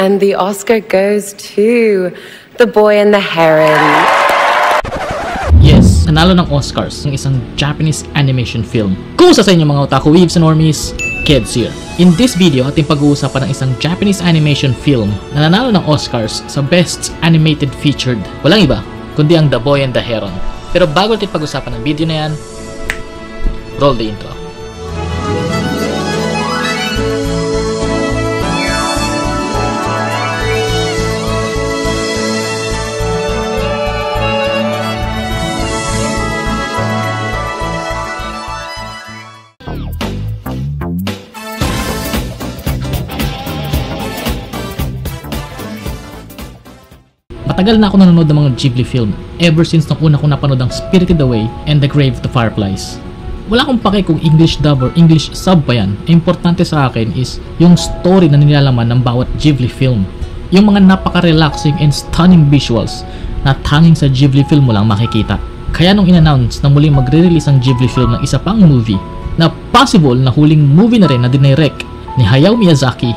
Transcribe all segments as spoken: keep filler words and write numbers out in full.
and the Oscar goes to The Boy and the Heron. Nanalo ng Oscars ng isang Japanese animation film. Kumusta sa inyo mga otaku weebs and normies? Kids here. In this video, ating pag-uusapan ng isang Japanese animation film na nanalo ng Oscars sa Best Animated Featured. Walang iba, kundi ang The Boy and the Heron. Pero bago natin pag-usapan ng video na yan, roll the intro. Matagal na ako nanonood ng mga Ghibli film ever since nung una kong napanood ang Spirited Away and The Grave of the Fireflies. Wala akong pake kung English dub or English sub pa yan. Importante sa akin is yung story na nilalaman ng bawat Ghibli film. Yung mga napaka-relaxing and stunning visuals na tanging sa Ghibli film mo lang makikita. Kaya nung in-announce na muling magre-release ang Ghibli film ng isa pang movie na possible na huling movie na rin na dinirect ni Hayao Miyazaki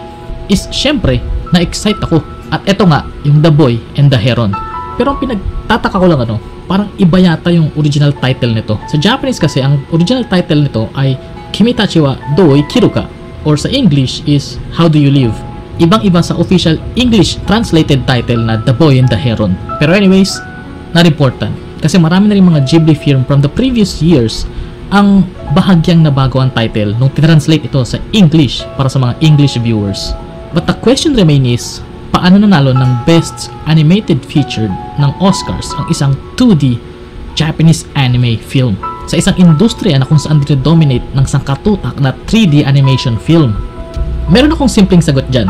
is syempre na-excite ako. At eto nga, yung The Boy and the Heron. Pero ang pinagtataka ko lang ano, parang iba yata yung original title nito. Sa Japanese kasi, ang original title nito ay Kimitachi wa Doi Kiruka. Or sa English is How do you live? Ibang-iba sa official English translated title na The Boy and the Heron. Pero anyways, na-reportan. Kasi marami na rin mga Ghibli film from the previous years ang bahagyang nabago ang title nung tinranslate ito sa English para sa mga English viewers. But the question remain is, paano nanalo ng Best Animated Featured ng Oscars ang isang two D Japanese anime film sa isang industriya na kung saan dinodominate ng sangkatutak na three D animation film? Meron akong simpleng sagot dyan.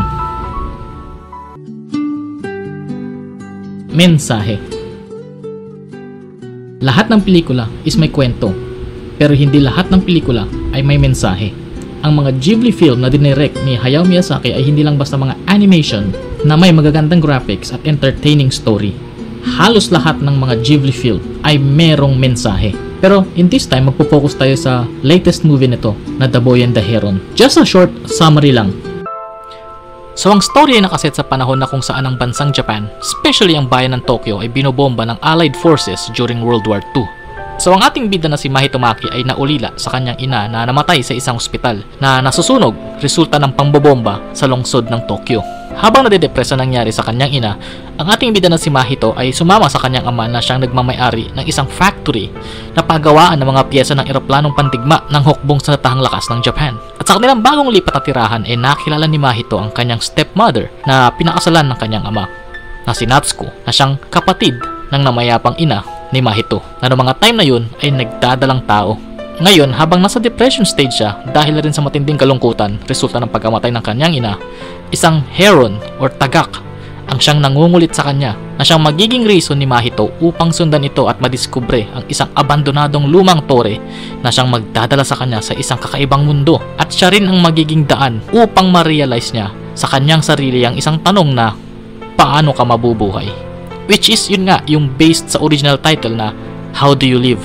Mensahe. Lahat ng pelikula is may kwento, pero hindi lahat ng pelikula ay may mensahe. Ang mga Ghibli film na dinirect ni Hayao Miyazaki ay hindi lang basta mga animation na may magagandang graphics at entertaining story. Halos lahat ng mga Ghibli film ay merong mensahe. Pero in this time, magpo-focus tayo sa latest movie nito na The Boy and the Heron. Just a short summary lang. So ang story ay nakaset sa panahon na kung saan ang bansang Japan, especially ang bayan ng Tokyo, ay binobomba ng Allied Forces during World War Two. So ang ating bida na si Mahito Maki ay naulila sa kanyang ina na namatay sa isang ospital na nasusunog resulta ng pambobomba sa lungsod ng Tokyo. Habang nadidepresa nangyari sa kanyang ina, ang ating bida na si Mahito ay sumama sa kanyang ama na siyang nagmamayari ng isang factory na pagawaan ng mga piyesa ng eroplanong pandigma ng hukbong sa natahang lakas ng Japan. At sa kanilang bagong lipat na tirahan ay nakilala ni Mahito ang kanyang stepmother na pinakasalan ng kanyang ama na si Natsuko na siyang kapatid ng namayapang ina ni Mahito na noong mga time na yun ay nagdadalang tao. Ngayon, habang nasa depression stage siya dahil na rin sa matinding kalungkutan resulta ng pagkamatay ng kanyang ina, isang heron or tagak ang siyang nangungulit sa kanya na siyang magiging reason ni Mahito upang sundan ito at madiskubre ang isang abandonadong lumang tore na siyang magdadala sa kanya sa isang kakaibang mundo at siya rin ang magiging daan upang ma-realize niya sa kanyang sarili ang isang tanong na paano ka mabubuhay? Which is yun nga yung based sa original title na How do you live?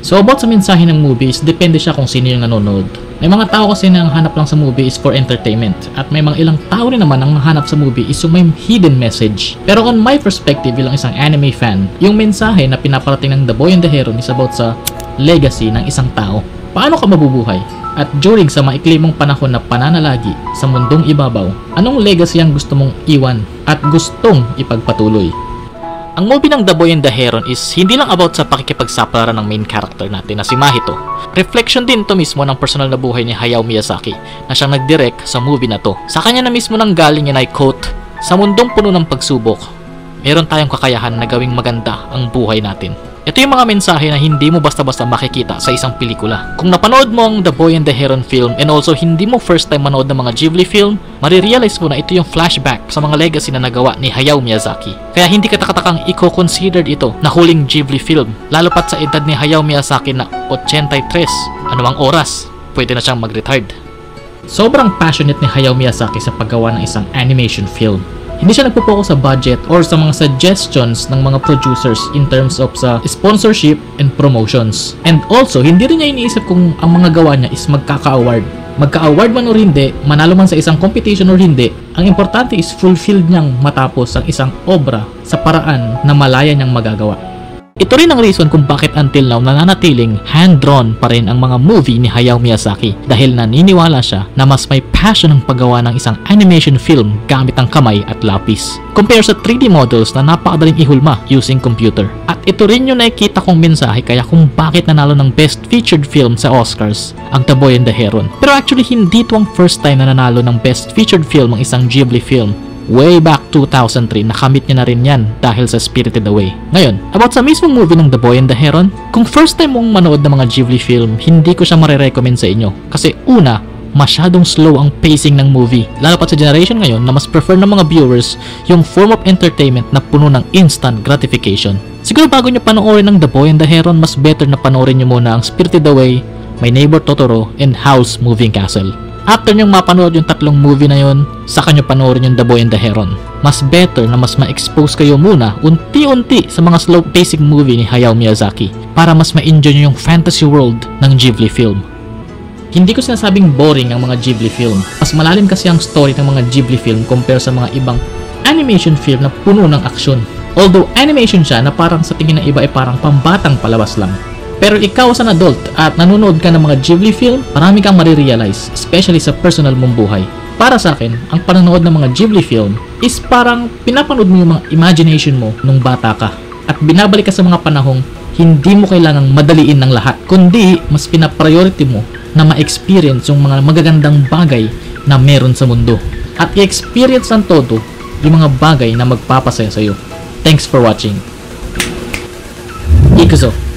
So about sa mensahe ng movies, depende siya kung sino yung nanonood. May mga tao kasi na ang hanap lang sa movie is for entertainment. At may mga ilang tao rin naman ang hanap sa movie is yung may hidden message. Pero on my perspective bilang isang anime fan, yung mensahe na pinaparating ng The Boy and the Heron is about sa legacy ng isang tao. Paano ka mabubuhay? At during sa maiklimong panahon na pananalagi sa mundong ibabaw, anong legacy ang gusto mong iwan at gustong ipagpatuloy? Ang movie ng The Boy and the Heron is hindi lang about sa pakikipagsaparan ng main character natin na si Mahito. Reflection din to mismo ng personal na buhay ni Hayao Miyazaki na siyang nagdirect sa movie na to. Sa kanya na mismo nang galing yan ay quote, "Sa mundong puno ng pagsubok, meron tayong kakayahan na gawing maganda ang buhay natin." Ito yung mga mensahe na hindi mo basta-basta makikita sa isang pelikula. Kung napanood mo ang The Boy and the Heron film and also hindi mo first time manood ng mga Ghibli film, marirealize mo na ito yung flashback sa mga legacy na nagawa ni Hayao Miyazaki. Kaya hindi katakatakang i-considered ito na huling Ghibli film, lalo pat sa edad ni Hayao Miyazaki na eighty-three, anumang oras, pwede na siyang mag-retired. Sobrang passionate ni Hayao Miyazaki sa paggawa ng isang animation film. Hindi siya nagpo-focus sa budget or sa mga suggestions ng mga producers in terms of sa sponsorship and promotions. And also, hindi rin niya iniisip kung ang mga gawa niya is magkaka-award. magka-award man o hindi, manalo man sa isang competition o hindi, ang importante is fulfilled niyang matapos ang isang obra sa paraan na malaya niyang magagawa. Ito rin ang reason kung bakit until now nananatiling hand-drawn pa rin ang mga movie ni Hayao Miyazaki dahil naniniwala siya na mas may passion ang paggawa ng isang animation film gamit ang kamay at lapis compare sa three D models na napakadaling ihulma using computer. At ito rin yung nakikita kong mensahe kaya kung bakit nanalo ng Best Featured Film sa Oscars ang The Boy and the Heron. Pero actually hindi ito ang first time na nanalo ng Best Featured Film ang isang Ghibli film. Way back two thousand three, nakamit niya na rin yan dahil sa Spirited Away. Ngayon, about sa mismong movie ng The Boy and the Heron, kung first time mong manood ng mga Ghibli film, hindi ko siya marirecommend sa inyo. Kasi una, masyadong slow ang pacing ng movie. Lalo pat sa generation ngayon na mas prefer ng mga viewers yung form of entertainment na puno ng instant gratification. Siguro bago nyo panoorin ng The Boy and the Heron, mas better na panoorin nyo muna ang Spirited Away, My Neighbor Totoro, and Howl's Moving Castle. After nyong mapanood yung tatlong movie na yun, saka nyo panoorin yung The Boy and the Heron. Mas better na mas ma-expose kayo muna unti-unti sa mga slow pacing movie ni Hayao Miyazaki para mas ma-enjoy nyo yung fantasy world ng Ghibli film. Hindi ko sinasabing boring ang mga Ghibli film. Mas malalim kasi ang story ng mga Ghibli film compare sa mga ibang animation film na puno ng aksyon. Although animation siya na parang sa tingin ng iba ay parang pambatang palabas lang. Pero ikaw as an adult at nanonood ka ng mga Ghibli film, marami kang marirealize, especially sa personal mong buhay. Para sa akin, ang panonood ng mga Ghibli film is parang pinapanood mo yung mga imagination mo nung bata ka. At binabalik ka sa mga panahong hindi mo kailangang madaliin ng lahat, kundi mas pinapriority mo na ma-experience yung mga magagandang bagay na meron sa mundo. At i-experience ng todo yung mga bagay na magpapasaya sa'yo. Thanks for watching. Ikuzo.